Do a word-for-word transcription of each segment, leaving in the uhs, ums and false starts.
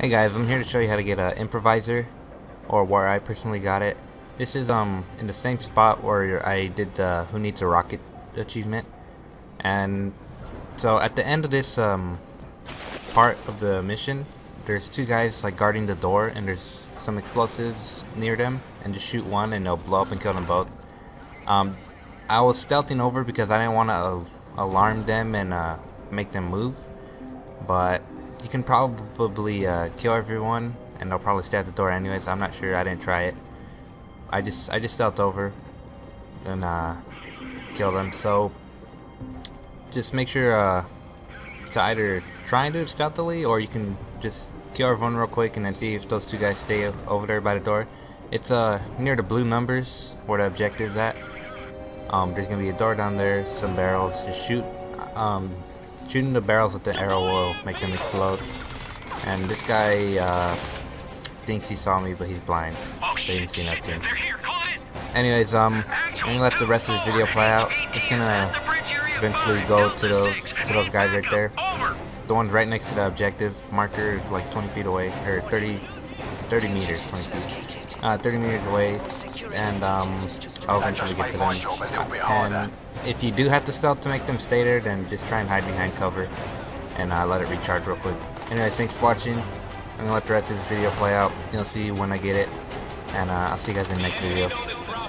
Hey guys, I'm here to show you how to get an improviser, or where I personally got it. This is um in the same spot where I did the Who Needs a Rocket achievement. And so at the end of this um part of the mission, there's two guys like guarding the door, and there's some explosives near them, and just shoot one and they'll blow up and kill them both. Um, I was stealthing over because I didn't want to uh, alarm them and uh, make them move, but you can probably uh, kill everyone, and they'll probably stay at the door anyways. I'm not sure. I didn't try it. I just I just stealthed over and uh, killed them. So just make sure uh, to either try and do it stealthily, or you can just kill everyone real quick and then see if those two guys stay over there by the door. It's uh, near the blue numbers where the objective's at. Um, there's gonna be a door down there, some barrels. Just shoot. Um, Shooting the barrels with the arrow will make them explode. And this guy uh, thinks he saw me, but he's blind. Oh, so he didn't see nothing. Anyways, um, I'm gonna let the rest of this video play out. It's gonna eventually go to those to those guys right there. The ones right next to the objective marker, like twenty feet away, or thirty, thirty meters, twenty feet, uh, thirty meters away. And um, I'll eventually get to them. And if you do have to stealth to make them stay there, then just try and hide behind cover and uh, let it recharge real quick. Anyways, thanks for watching. I'm gonna let the rest of this video play out. You'll see when I get it, and uh, I'll see you guys in the next video.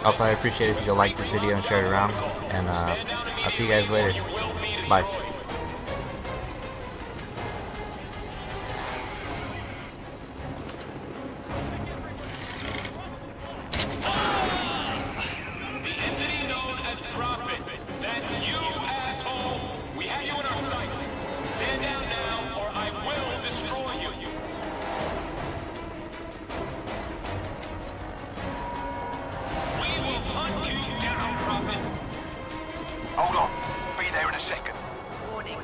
Also, I appreciate it if you go like this video and share it around, and uh, I'll see you guys later. Bye. Hold on. Be there in a second. Warning.